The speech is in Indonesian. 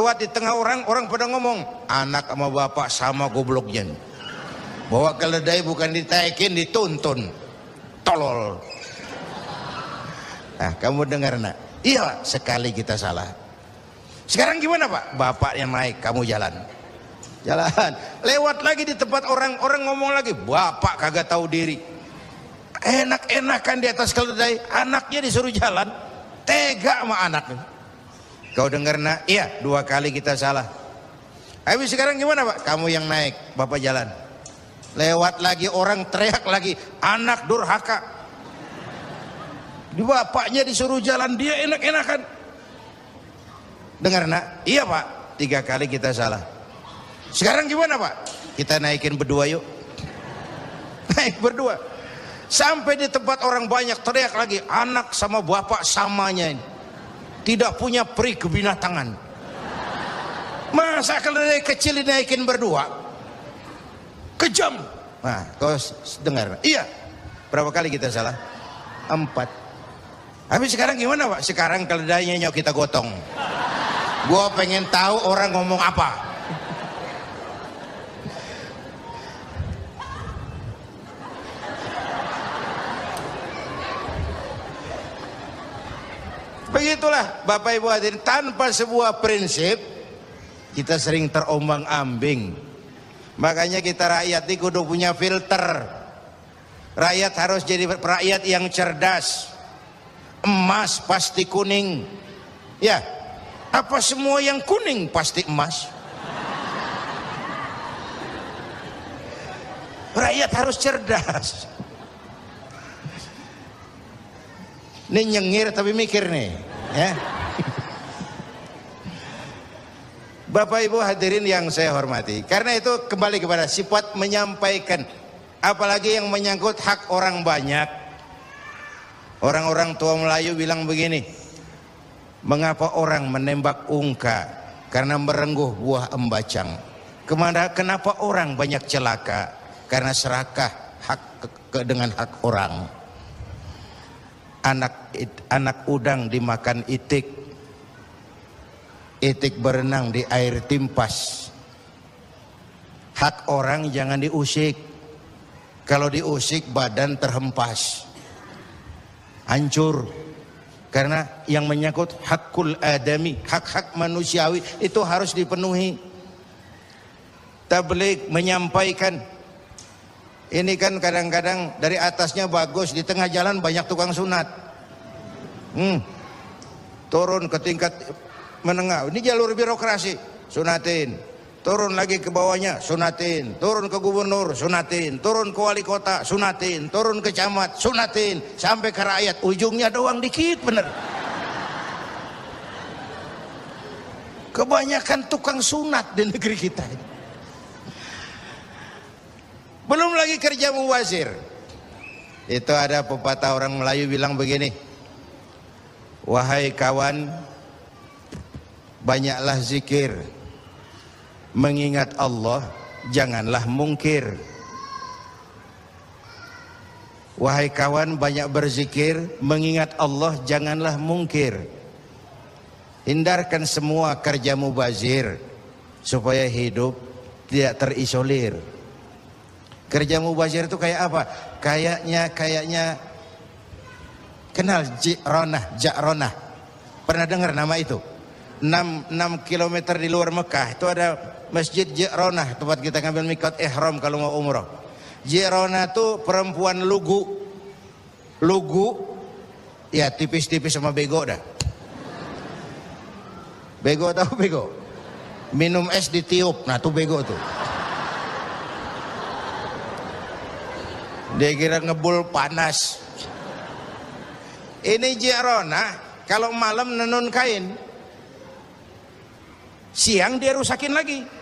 lewat di tengah orang, orang pada ngomong, anak sama bapak sama gobloknya. Bawa keledai bukan ditaikin, dituntun. Tolol. Nah, kamu dengar nak? Iya, sekali kita salah. Sekarang gimana Pak? Bapak yang naik, kamu jalan. Jalan. Lewat lagi di tempat orang-orang ngomong lagi, bapak kagak tahu diri. Enak-enakan di atas keledai, anaknya disuruh jalan. Tega sama anaknya. Kau dengar nak? Iya, dua kali kita salah. Habis sekarang gimana Pak? Kamu yang naik, bapak jalan. Lewat lagi orang teriak lagi, anak durhaka. Bapaknya disuruh jalan, dia enak-enakan. Dengar nak? Iya Pak, tiga kali kita salah. Sekarang gimana Pak? Kita naikin berdua yuk. Naik berdua. Sampai di tempat orang banyak teriak lagi, anak sama bapak samanya ini. Tidak punya peri kebinatangan. Masa keledai kecil dinaikin berdua? Kejam. Nah, kau dengar. Iya. Berapa kali kita salah? 4. Habis sekarang gimana Pak? Sekarang keledainya nyok kita gotong. Gua pengen tahu orang ngomong apa. Begitulah Bapak Ibu hadirin, tanpa sebuah prinsip kita sering terombang-ambing. Makanya kita rakyat ini kudu punya filter. Rakyat harus jadi rakyat yang cerdas. Emas pasti kuning. Ya, apa semua yang kuning pasti emas? Rakyat harus cerdas. Ini nyengir tapi mikir nih, ya. Bapak Ibu hadirin yang saya hormati. Karena itu kembali kepada sifat menyampaikan. Apalagi yang menyangkut hak orang banyak. Orang-orang tua Melayu bilang begini. Mengapa orang menembak ungka? Karena merengguh buah embacang. Kenapa orang banyak celaka? Karena serakah dengan hak orang. Anak udang dimakan itik, itik berenang di air timpas. Hak orang jangan diusik. Kalau diusik badan terhempas, hancur. Karena yang menyangkut hakul adami, hak-hak manusiawi itu harus dipenuhi. Tabligh menyampaikan. Ini kan kadang-kadang dari atasnya bagus, di tengah jalan banyak tukang sunat. Turun ke tingkat menengah, ini jalur birokrasi, sunatin. Turun lagi ke bawahnya, sunatin. Turun ke gubernur, sunatin. Turun ke wali kota, sunatin. Turun ke camat, sunatin. Sampai ke rakyat, ujungnya doang dikit bener. Kebanyakan tukang sunat di negeri kita ini. Belum lagi kerja muwazir. Itu ada pepatah orang Melayu bilang begini. Wahai kawan, banyaklah zikir. Mengingat Allah, janganlah mungkir. Wahai kawan, banyak berzikir. Mengingat Allah, janganlah mungkir. Hindarkan semua kerja mubazir. Supaya hidup tidak terisolir. Kerja mubazir itu kayak apa? Kayaknya kenal Ja'ronah. Pernah dengar nama itu? 6 km di luar Mekah itu ada Masjid Ja'ronah, tempat kita ngambil miqat ihram kalau mau umroh. Ja'ronah itu perempuan lugu, ya tipis-tipis sama bego dah. Bego tahu bego? Minum es ditiup, nah tuh bego tuh. Dia kira ngebul panas. Ini Ja'ronah kalau malam nenun kain, siang dia rusakin lagi.